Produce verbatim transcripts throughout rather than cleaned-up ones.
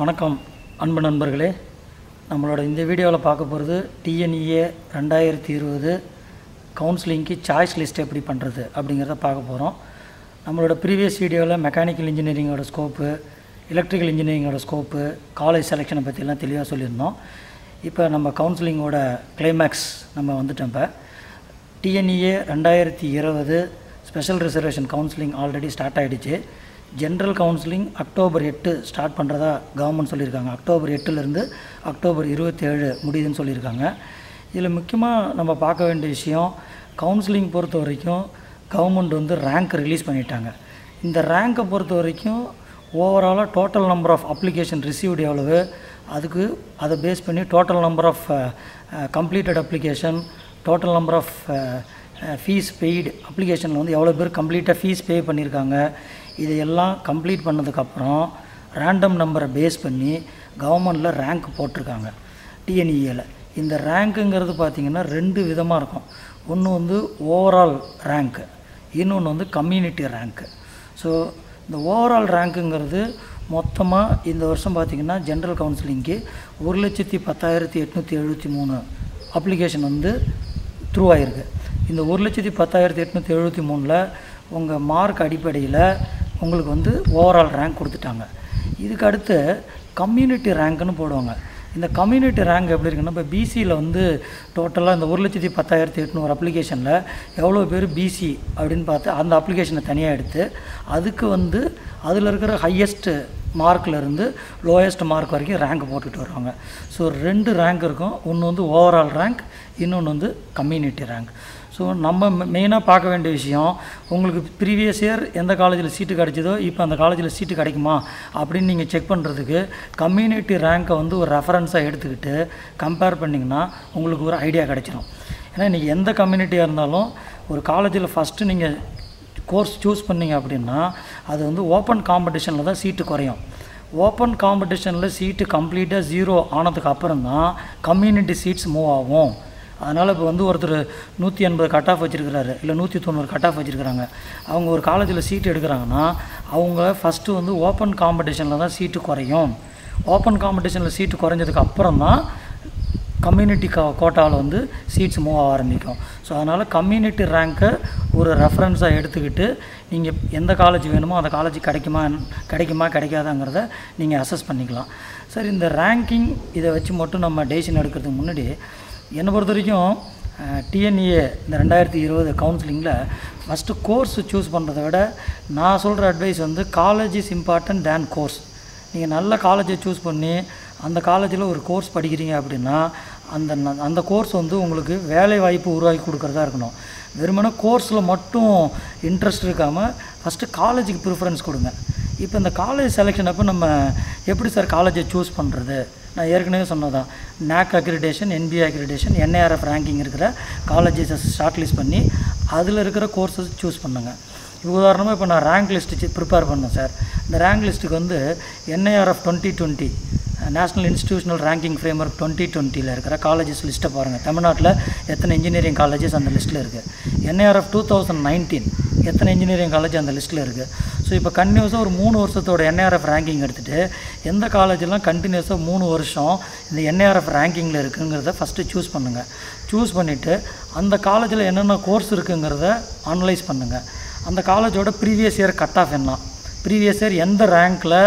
வணக்கம் அன்பு நண்பர்களே, நம்மளோட இந்த வீடியோவில் பார்க்க போகிறது டிஎன்இஏ ரெண்டாயிரத்தி இருபது கவுன்சிலிங்க்கு சாய்ஸ் லிஸ்ட் எப்படி பண்ணுறது அப்படிங்கிறத பார்க்க போகிறோம். நம்மளோட ப்ரீவியஸ் வீடியோவில் மெக்கானிக்கல் இன்ஜினியரிங்கோட ஸ்கோப்பு, எலக்ட்ரிக்கல் இன்ஜினியரிங்கோட ஸ்கோப்பு, காலேஜ் செலெக்ஷனை பற்றிலாம் தெளிவாக சொல்லியிருந்தோம். இப்போ நம்ம கவுன்சிலிங்கோட கிளைமேக்ஸ் நம்ம வந்துட்டோம். இப்போ டிஎன்இஏ ரெண்டாயிரத்தி இருபது special reservation counselling already start ஆகிடுச்சு. ஜென்ரல் கவுன்சிலிங் அக்டோபர் எட்டு ஸ்டார்ட் பண்ணுறதா கவர்மெண்ட் சொல்லியிருக்காங்க. அக்டோபர் எட்டுலேருந்து அக்டோபர் இருபத்தேழு முடியுதுன்னு சொல்லியிருக்காங்க. இதில் முக்கியமாக நம்ம பார்க்க வேண்டிய விஷயம், கவுன்சிலிங் பொறுத்த வரைக்கும் கவர்மெண்ட் வந்து ரேங்க் ரிலீஸ் பண்ணிட்டாங்க. இந்த ரேங்கை பொறுத்த வரைக்கும் ஓவராலாக total number of application received எவ்வளவு, அதுக்கு அதை பேஸ் பண்ணி total number of completed application, total number of fees paid, அப்ளிகேஷனில் வந்து எவ்வளோ பேர் கம்ப்ளீட்டாக ஃபீஸ் பே பண்ணியிருக்காங்க, இதையெல்லாம் கம்ப்ளீட் பண்ணதுக்கப்புறம் ரேண்டம் நம்பரை பேஸ் பண்ணி கவர்மெண்டில் ரேங்க் போட்டிருக்காங்க டிஎன்இஏவில். இந்த ரேங்க்குங்கிறது பார்த்திங்கன்னா ரெண்டு விதமாக இருக்கும். ஒன்று வந்து ஓவரால் ரேங்க்கு, இன்னொன்று வந்து கம்யூனிட்டி ரேங்க்கு. ஸோ இந்த ஓவரால் ரேங்க்குங்கிறது மொத்தமாக இந்த வருஷம் பார்த்திங்கன்னா ஜென்ரல் கவுன்சிலிங்க்கு ஒரு லட்சத்தி பத்தாயிரத்தி எட்நூற்றி எழுபத்தி மூணு அப்ளிகேஷன் வந்து த்ரூ ஆகிருக்கு. இந்த ஒரு லட்சத்தி பத்தாயிரத்தி எட்நூற்றி எழுபத்தி மூணில் உங்கள் மார்க் அடிப்படையில் உங்களுக்கு வந்து ஓவரால் ரேங்க் கொடுத்துட்டாங்க. இதுக்கு அடுத்து கம்யூனிட்டி ரேங்க்குன்னு போடுவாங்க. இந்த கம்யூனிட்டி ரேங்க் எப்படி இருக்குன்னா, இப்போ பிசியில் வந்து டோட்டலாக இந்த ஒரு லட்சத்தி பத்தாயிரத்தி எட்நூறு அப்ளிகேஷனில் எவ்வளோ பேர் பிசி அப்படின்னு பார்த்து அந்த அப்ளிகேஷனை தனியாக எடுத்து அதுக்கு வந்து அதில் இருக்கிற ஹையஸ்ட்டு மார்க்லேருந்து லோயஸ்ட் மார்க் வரைக்கும் ரேங்க் போட்டுட்டு வருவாங்க. ஸோ ரெண்டு ரேங்க் இருக்கும். ஒன்று வந்து ஓவரால் ரேங்க், இன்னொன்று வந்து கம்யூனிட்டி ரேங்க். ஸோ நம்ம மெயினாக பார்க்க வேண்டிய விஷயம், உங்களுக்கு ப்ரீவியஸ் இயர் எந்த காலேஜில் சீட்டு கிடைச்சதோ இப்போ அந்த காலேஜில் சீட்டு கிடைக்குமா அப்படின்னு நீங்கள் செக் பண்ணுறதுக்கு கம்யூனிட்டி ரேங்க்கை வந்து ஒரு ரெஃபரன்ஸாக எடுத்துக்கிட்டு கம்பேர் பண்ணிங்கன்னா உங்களுக்கு ஒரு ஐடியா கிடைச்சிடும். ஏன்னா இன்றைக்கி எந்த கம்யூனிட்டியாக இருந்தாலும் ஒரு காலேஜில் ஃபஸ்ட்டு நீங்கள் கோர்ஸ் சூஸ் பண்ணிங்க அப்படின்னா அது வந்து ஓப்பன் காம்படிஷனில் தான் சீட்டு குறையும். ஓப்பன் காம்படிஷனில் சீட்டு கம்ப்ளீட்டாக ஜீரோ ஆனதுக்கு அப்புறம் தான் கம்யூனிட்டி சீட்ஸ் மூவ் ஆகும். அதனால் இப்போ வந்து ஒருத்தர் நூற்றி எண்பது கட் ஆஃப் வச்சுருக்கிறாரு, இல்லை நூற்றி தொண்ணூறு கட் ஆஃப் வச்சுருக்கிறாங்க. அவங்க ஒரு காலேஜில் சீட்டு எடுக்கிறாங்கன்னா அவங்க ஃபஸ்ட்டு வந்து ஓப்பன் காம்படிஷனில் தான் சீட்டு குறையும். ஓப்பன் காம்படிஷனில் சீட்டு குறைஞ்சதுக்கு அப்புறம் தான் கம்யூனிட்டி கா கோட்டாவில் வந்து சீட்ஸ் மூவ் ஆக ஆரம்பிக்கும். ஸோ அதனால் கம்யூனிட்டி ரேங்க்கை ஒரு ரெஃபரன்ஸாக எடுத்துக்கிட்டு நீங்கள் எந்த காலேஜ் வேணுமோ அந்த காலேஜ் கிடைக்குமா கிடைக்குமா கிடைக்காதாங்கிறத நீங்கள் அசஸ் பண்ணிக்கலாம். சார், இந்த ரேங்கிங் இதை வச்சு மட்டும் நம்ம டெசிஷன் எடுக்கிறதுக்கு முன்னாடி என்னை பொறுத்த வரைக்கும் டிஎன்இஏ இந்த ரெண்டாயிரத்தி இருபது கவுன்சிலிங்கில் ஃபஸ்ட்டு கோர்ஸ் சூஸ் பண்ணுறதை விட நான் சொல்கிற அட்வைஸ் வந்து college is important than course. நீங்கள் நல்ல காலேஜை சூஸ் பண்ணி அந்த காலேஜில் ஒரு கோர்ஸ் படிக்கிறீங்க அப்படின்னா அந்த அந்த கோர்ஸ் வந்து உங்களுக்கு வேலை வாய்ப்பு உருவாக்கி கொடுக்குறதா இருக்கணும். வெறுமனே கோர்ஸில் மட்டும் இன்ட்ரெஸ்ட் இருக்காமல் ஃபஸ்ட்டு காலேஜுக்கு ப்ரிஃபரன்ஸ் கொடுங்க. இப்போ இந்த காலேஜ் செலெக்ஷன் அப்போ நம்ம எப்படி சார் காலேஜை சூஸ் பண்ணுறது? நான் ஏற்கனவே சொன்னதான் NAAC accreditation, NBA accreditation, NIRF ranking இருக்கிற காலேஜஸை ஷார்ட் லிஸ்ட் பண்ணி அதில் இருக்கிற கோர்ஸஸ் சூஸ் பண்ணுங்கள். உதாரணமாக இப்போ நான் ரேங்க் லிஸ்ட்டு ப்ரிப்பேர் பண்ணேன் சார். இந்த ரேங்க் லிஸ்ட்டுக்கு வந்து NIRF twenty twenty national institutional ranking framework twenty டுவெண்ட்டியில் இருக்கிற காலேஜஸ் லிஸ்ட்டை பாருங்கள். தமிழ்நாட்டில் எத்தனை இன்ஜினியரிங் காலேஜஸ் அந்த லிஸ்ட்டில் இருக்குது. என்ஐஆர்எஃப் டூ தௌசண்ட் நைன்டீன் எத்தனை இன்ஜினியரிங் காலேஜ் அந்த லிஸ்ட்டில் இருக்குது. ஸோ இப்போ கண்டினியூஸாக ஒரு மூணு வருஷத்தோட என்ஐஆர்எஃப் ரேங்கிங் எடுத்துகிட்டு எந்த காலேஜெலாம் கண்டினியூஸாக மூணு வருஷம் இந்த என்ஐஆர்எஃப் ரேங்கிங்கில் இருக்குங்கிறத ஃபஸ்ட்டு சூஸ் பண்ணுங்கள். சூஸ் பண்ணிவிட்டு அந்த காலேஜில் என்னென்ன கோர்ஸ் இருக்குங்கிறத அனலைஸ் பண்ணுங்கள். அந்த காலேஜோட ப்ரீவியஸ் இயர் கட் ஆஃப் என்ன, ப்ரீவியஸ் இயர் எந்த ரேங்க்கில்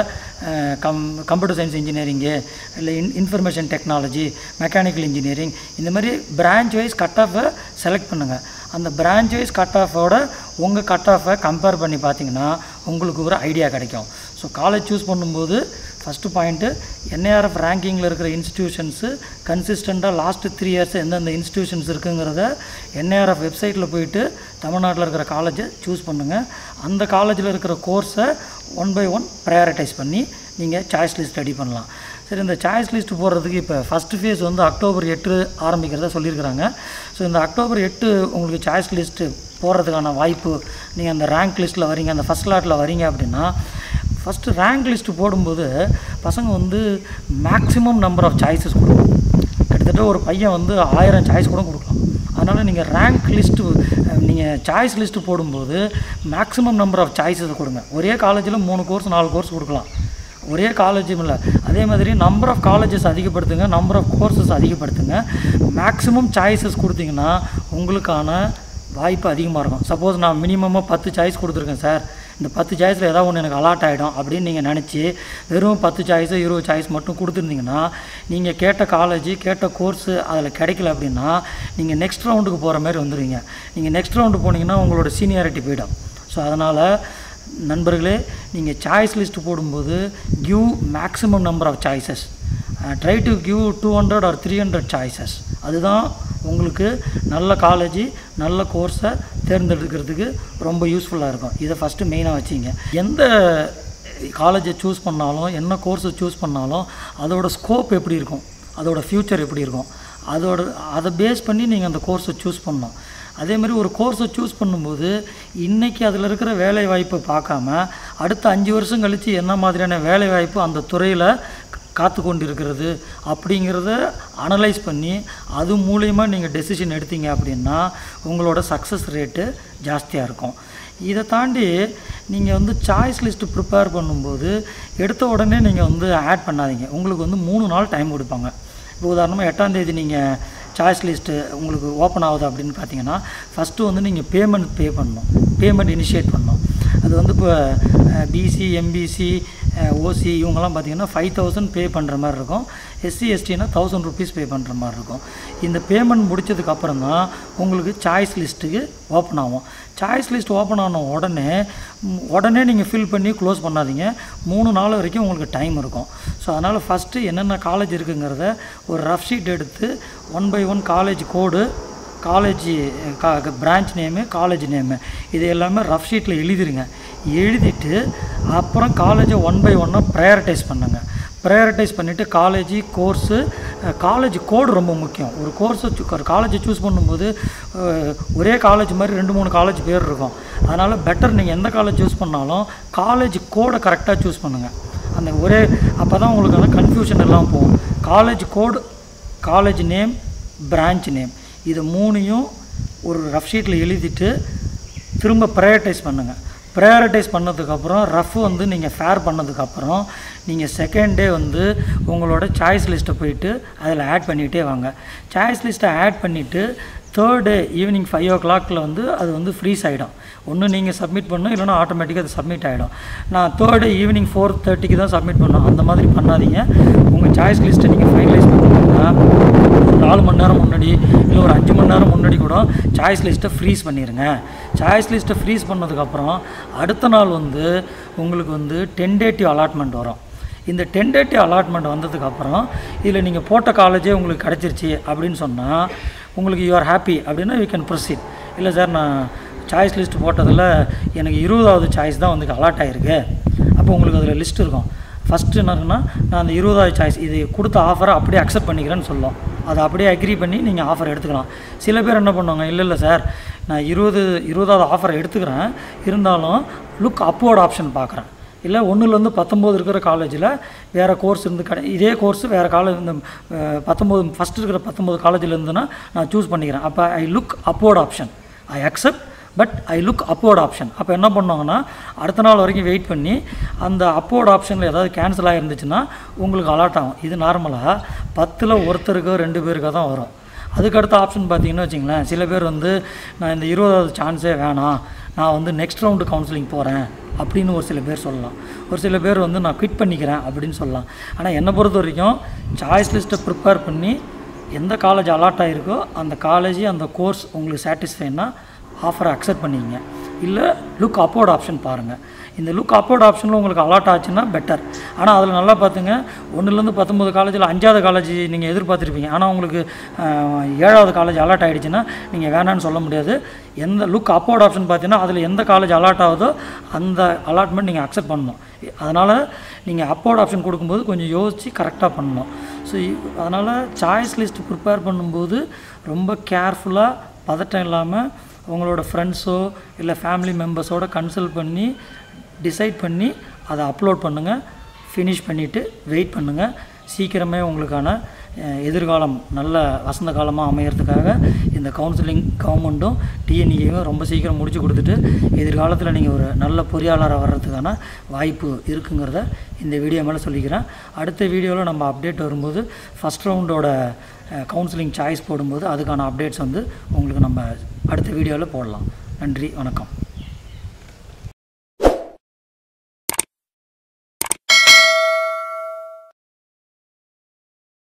கம் கம்ப்யூட்டர் சயின்ஸ் இன்ஜினியரிங்கு, இல்லை in information technology, mechanical engineering, இந்த மாதிரி பிரான்ச் வைஸ் கட் ஆஃபை செலக்ட் பண்ணுங்கள். அந்த பிரான்ச் வைஸ் கட் ஆஃபோட உங்கள் கட் ஆஃபை கம்பேர் பண்ணி பார்த்தீங்கன்னா உங்களுக்கு ஒரு ஐடியா கிடைக்கும். ஸோ காலேஜ் சூஸ் பண்ணும்போது ஃபஸ்ட்டு பாயிண்ட்டு என்ஐஆர்எஃப் ரேங்கிங்கில் இருக்கிற இன்ஸ்டிடியூஷன்ஸு கன்சிஸ்டண்ட்டாக லாஸ்ட்டு த்ரீ இயர்ஸ் எந்தெந்த இன்ஸ்டிடியூஷன்ஸ் இருக்குங்கிறத என்ஐஆர்எஃப் வெப்சைட்டில் போயிட்டு தமிழ்நாட்டில் இருக்கிற காலேஜை சூஸ் பண்ணுங்கள். அந்த காலேஜில் இருக்கிற கோர்ஸை ஒன் பை ஒன் ப்ரையாரிட்டைஸ் பண்ணி நீங்கள் சாய்ஸ் லிஸ்ட் ரெடி பண்ணலாம். சரி, இந்த சாய்ஸ் லிஸ்ட் போடுறதுக்கு இப்போ ஃபஸ்ட்டு ஃபேஸ் வந்து அக்டோபர் எட்டு ஆரம்பிக்கிறதா சொல்லியிருக்கிறாங்க. ஸோ இந்த அக்டோபர் எட்டு உங்களுக்கு சாய்ஸ் லிஸ்ட்டு போடுறதுக்கான வாய்ப்பு, நீங்கள் அந்த ரேங்க் லிஸ்ட்டில் வரீங்க, அந்த ஃபஸ்ட் லாட்டில் வரீங்க அப்படின்னா ஃபஸ்ட்டு ரேங்க் லிஸ்ட்டு போடும்போது பசங்க வந்து மேக்ஸிமம் நம்பர் ஆஃப் சாய்ஸஸ் கொடுக்கும். கிட்டத்தட்ட ஒரு பையன் வந்து ஆயிரம் சாய்ஸ் கூட கொடுக்கலாம். அதனால் நீங்கள் ரேங்க் லிஸ்ட்டு நீங்கள் சாய்ஸ் லிஸ்ட்டு போடும்போது மேக்ஸிமம் நம்பர் ஆஃப் சாய்ஸஸ் கொடுங்க. ஒரே காலேஜில் மூணு கோர்ஸ் நாலு கோர்ஸ் கொடுக்கலாம். ஒரே காலேஜும் இல்லை. அதே மாதிரி நம்பர் ஆஃப் காலேஜஸ் அதிகப்படுத்துங்க, நம்பர் ஆஃப் கோர்சஸ் அதிகப்படுத்துங்க, மேக்ஸிமம் சாய்ஸஸ் கொடுத்தீங்கன்னா உங்களுக்கான வாய்ப்பு அதிகமாக இருக்கும். சப்போஸ் நான் மினிமமாக பத்து சாய்ஸ் கொடுத்துருக்கேன் சார், இந்த பத்து சாய்ஸில் ஏதாவது ஒன்று எனக்கு அலாட் ஆகிடும் அப்படின்னு நீங்கள் நினச்சி வெறும் பத்து சாய்ஸோ இருபது சாய்ஸ் மட்டும் கொடுத்துருந்தீங்கன்னா நீங்கள் கேட்ட காலேஜ் கேட்ட கோர்ஸு அதில் கிடைக்கல அப்படின்னா நீங்கள் நெக்ஸ்ட் ரவுண்டுக்கு போகிற மாதிரி வந்துடுவீங்க. நீங்கள் நெக்ஸ்ட் ரவுண்டு போனீங்கன்னா உங்களோட சீனியாரிட்டி போயிடும். ஸோ அதனால் நண்பர்களே, நீங்கள் சாய்ஸ் லிஸ்ட்டு போடும்போது give maximum number of choices, try to give two hundred or three hundred choices. அதுதான் உங்களுக்கு நல்ல காலேஜ் நல்ல கோர்ஸை தேர்ந்தெடுக்கிறதுக்கு ரொம்ப யூஸ்ஃபுல்லாக இருக்கும். இதை ஃபஸ்ட்டு மெயினாக வச்சுங்க. எந்த காலேஜை சூஸ் பண்ணாலும் என்ன கோர்ஸை சூஸ் பண்ணாலும் அதோடய ஸ்கோப் எப்படி இருக்கும், அதோடய ஃப்யூச்சர் எப்படி இருக்கும், அதோட அதை பேஸ் பண்ணி நீங்கள் அந்த கோர்ஸை சூஸ் பண்ணணும். அதேமாதிரி ஒரு கோர்ஸை சூஸ் பண்ணும்போது இன்றைக்கி அதில் இருக்கிற வேலை வாய்ப்பை பார்க்காம அடுத்த அஞ்சு வருஷம் கழித்து என்ன மாதிரியான வேலை வாய்ப்பு அந்த துறையில் காத்து கொண்டு இருக்கிறது அப்படிங்கிறத அனலைஸ் பண்ணி அது மூலயமா நீங்கள் டெசிஷன் எடுத்தீங்க அப்படின்னா உங்களோட சக்ஸஸ் ரேட்டு ஜாஸ்தியாக இருக்கும். இதை தாண்டி நீங்கள் வந்து சாய்ஸ் லிஸ்ட்டு ப்ரிப்பேர் பண்ணும்போது எடுத்த உடனே நீங்கள் வந்து ஆட் பண்ணாதீங்க. உங்களுக்கு வந்து மூணு நாள் டைம் கொடுப்பாங்க. இப்போ உதாரணமாக எட்டாந்தேதி நீங்கள் சாய்ஸ் லிஸ்ட்டு உங்களுக்கு ஓப்பன் ஆகுது அப்படின்னு பார்த்தீங்கன்னா ஃபஸ்ட்டு வந்து நீங்கள் பேமெண்ட் பே பண்ணணும், பேமெண்ட் இனிஷியேட் பண்ணணும். அது வந்து இப்போ பிசி எம்பிசி ஓசி இவங்கெல்லாம் பார்த்தீங்கன்னா ஃபைவ் தௌசண்ட் பே பண்ணுற மாதிரி இருக்கும். எஸ்சி எஸ்டினா தௌசண்ட் ருபீஸ் பே பண்ணுற மாதிரி இருக்கும். இந்த பேமெண்ட் முடித்ததுக்கப்புறம் தான் உங்களுக்கு சாய்ஸ் லிஸ்ட்டுக்கு ஓப்பன் ஆகும். சாய்ஸ் லிஸ்ட் ஓப்பன் ஆன உடனே உடனே நீங்கள் ஃபில் பண்ணி க்ளோஸ் பண்ணாதீங்க. மூணு நாள் வரைக்கும் உங்களுக்கு டைம் இருக்கும். ஸோ அதனால் ஃபஸ்ட்டு என்னென்ன காலேஜ் இருக்குங்கிறத ஒரு ரஃப் ஷீட் எடுத்து one by one college code, college கா பிரான்ச் நேமு, காலேஜ் நேமு, இது எல்லாமே ரஃப் ஷீட்டில் எழுதிருங்க. எழுதிட்டு அப்புறம் காலேஜை ஒன் பை ஒன்னாக ப்ரையாரிட்டைஸ் பண்ணுங்கள். ப்ரையாரிட்டைஸ் பண்ணிவிட்டு காலேஜ் கோர்ஸு காலேஜ் கோடு ரொம்ப முக்கியம். ஒரு கோர்ஸை ஒரு காலேஜை சூஸ் பண்ணும்போது ஒரே காலேஜ் மாதிரி ரெண்டு மூணு காலேஜ் பேர் இருக்கும். அதனால் பெட்டர் நீங்கள் எந்த காலேஜ் சூஸ் பண்ணாலும் காலேஜ் கோடை கரெக்டாக சூஸ் பண்ணுங்கள். அந்த ஒரே அப்போ தான் உங்களுக்கு அந்த கன்ஃபியூஷன் எல்லாம் போகும். College code, college name, branch name, இது மூணையும் ஒரு ரஃப் ஷீட்டில் எழுதிட்டு திரும்ப ப்ரையாரிட்டைஸ் பண்ணுங்கள். ப்ரையாரிட்டைஸ் பண்ணதுக்கப்புறம் ரஃப் வந்து நீங்கள் ஃபேர் பண்ணதுக்கப்புறம் நீங்கள் செகண்ட் டே வந்து உங்களோட சாய்ஸ் லிஸ்ட்டை போயிட்டு அதில் ஆட் பண்ணிகிட்டே வாங்க. சாய்ஸ் லிஸ்ட்டை ஆட் பண்ணிவிட்டு தேர்ட் டே ஈவினிங் ஃபைவ் ஓ கிளாக்கில் வந்து அது வந்து ஃப்ரீஸ் ஆகிடும். ஒன்று நீங்கள் சப்மிட் பண்ணணும், இல்லைனா ஆட்டோமேட்டிக்காக அது சப்மிட் ஆகிடும். நான் தேர்ட் டே ஈவினிங் ஃபோர் தேர்ட்டிக்கு தான் சப்மிட் பண்ணணும். அந்த மாதிரி பண்ணாதீங்க. உங்கள் சாய்ஸ் லிஸ்ட்டை நீங்கள் ஃபைனலைஸ் பண்ணிங்கன்னா நாலு மணி நேரம் முன்னாடி இல்லை ஒரு அஞ்சு மணி நேரம் முன்னாடி கூட சாய்ஸ் லிஸ்ட்டை ஃப்ரீஸ் பண்ணிடுங்க. சாய்ஸ் லிஸ்ட்டை ஃப்ரீஸ் பண்ணதுக்கப்புறம் அடுத்த நாள் வந்து உங்களுக்கு வந்து டென்டேட்டிவ் அலாட்மெண்ட் வரும். இந்த டென்டேட்டிவ் அலாட்மெண்ட் வந்ததுக்கப்புறம் இதில் நீங்கள் போட்ட காலேஜே உங்களுக்கு கிடச்சிருச்சு அப்படின்னு சொன்னால் உங்களுக்கு யூ ஆர் ஹாப்பி அப்படின்னா யூ கேன் ப்ரொசீட். இல்லை சார், நான் சாய்ஸ் லிஸ்ட்டு போட்டதில் எனக்கு இருபதாவது சாய்ஸ் தான் வந்து அலாட் ஆகிருக்கு. அப்போ உங்களுக்கு அதில் லிஸ்ட் இருக்கும். ஃபஸ்ட்டு என்ன இருக்குன்னா, நான் அந்த இருபதாவது சாய்ஸ் இது கொடுத்த ஆஃபரை அப்படியே அக்செப்ட் பண்ணிக்கிறேன்னு சொல்லும். அதை அப்படியே அக்ரி பண்ணி நீங்கள் ஆஃபர் எடுத்துக்கலாம். சில பேர் என்ன பண்ணுவாங்க, இல்லை இல்லை சார் நான் இருபது இருபதாவது ஆஃபர் எடுத்துக்கிறேன், இருந்தாலும் லுக் அப்வோர்ட் ஆப்ஷன் பார்க்குறேன், இல்லை ஒன்றுலேருந்து பத்தொம்போது இருக்கிற காலேஜில் வேறு கோர்ஸ் இருந்து கடை இதே கோர்ஸு வேறு காலேஜ் இந்த பத்தொம்போது ஃபஸ்ட்டு இருக்கிற பத்தொம்போது காலேஜில் இருந்துன்னா நான் சூஸ் பண்ணிக்கிறேன். அப்போ I look upward option, I accept but I look upward option. அப்போ என்ன பண்ணுவாங்கன்னா அடுத்த நாள் வரைக்கும் வெயிட் பண்ணி அந்த அப்வோர்ட் ஆப்ஷனில் ஏதாவது கேன்சல் ஆகிருந்துச்சுன்னா உங்களுக்கு அலாட் ஆகும். இது நார்மலாக பத்தில் ஒருத்தருக்கோ ரெண்டு பேருக்கோ தான் வரும். அதுக்கடுத்த ஆப்ஷன் பார்த்தீங்கன்னா வச்சிங்களேன், சில பேர் வந்து நான் இந்த இருபதாவது சான்ஸே வேணாம், நான் வந்து நெக்ஸ்ட் ரவுண்டு கவுன்சிலிங் போகிறேன் அப்படின்னு ஒரு சில பேர் சொல்லலாம். ஒரு சில பேர் வந்து நான் குவிட் பண்ணிக்கிறேன் அப்படின்னு சொல்லலாம். ஆனால் என்னை பொறுத்த வரைக்கும் சாய்ஸ் லிஸ்ட்டை ப்ரிப்பேர் பண்ணி எந்த காலேஜ் அலாட் ஆகிருக்கோ அந்த காலேஜ் அந்த கோர்ஸ் உங்களுக்கு சாட்டிஸ்ஃபைனா ஆஃபரை அக்செப்ட் பண்ணிக்கிங்க. இல்லை லுக் அப்வோர்ட் ஆப்ஷன் பாருங்கள். இந்த லுக் அப்வோர்ட் ஆப்ஷனில் உங்களுக்கு அலாட் ஆச்சுன்னா பெட்டர். ஆனால் அதில் நல்லா பார்த்துங்க, ஒன்றுலேருந்து பத்தொம்போது காலேஜில் அஞ்சாவது காலேஜ் நீங்கள் எதிர்பார்த்துருப்பீங்க, ஆனால் உங்களுக்கு ஏழாவது காலேஜ் அலாட் ஆகிடுச்சுன்னா நீங்கள் வேணான்னு சொல்ல முடியாது. எந்த லுக் அப்வோர்ட் ஆப்ஷன் பார்த்தீங்கன்னா அதில் எந்த காலேஜ் அலாட் ஆகுதோ அந்த அலாட்மெண்ட் நீங்கள் அக்செப்ட் பண்ணணும். அதனால் நீங்கள் அப்வோர்ட் ஆப்ஷன் கொடுக்கும்போது கொஞ்சம் யோசித்து கரெக்டாக பண்ணணும். ஸோ அதனால் சாய்ஸ் லிஸ்ட் ப்ரிப்பேர் பண்ணும்போது ரொம்ப கேர்ஃபுல்லாக பதட்டம் இல்லாமல் உங்களோட ஃப்ரெண்ட்ஸோ இல்லை ஃபேமிலி மெம்பர்ஸோடு கன்சல்ட் பண்ணி டிசைட் பண்ணி அதை அப்லோட் பண்ணுங்கள். ஃபினிஷ் பண்ணிவிட்டு வெயிட் பண்ணுங்கள். சீக்கிரமே உங்களுக்கான எதிர்காலம் நல்ல வசந்த காலமாக அமையறதுக்காக இந்த கவுன்சிலிங் கவர்மெண்ட்டும் டிஎன்ஏவும் ரொம்ப சீக்கிரம் முடிச்சு கொடுத்துட்டு எதிர்காலத்தில் நீங்கள் ஒரு நல்ல பொறியாளராக வர்றதுக்கான வாய்ப்பு இருக்குங்கிறத இந்த வீடியோ மேலே சொல்லிக்கிறேன். அடுத்த வீடியோவில் நம்ம அப்டேட் வரும்போது ஃபஸ்ட் ரவுண்டோட கவுன்சிலிங் சாய்ஸ் போடும்போது அதுக்கான அப்டேட்ஸ் வந்து உங்களுக்கு நம்ம அடுத்த வீடியோவில் போடலாம். நன்றி, வணக்கம்.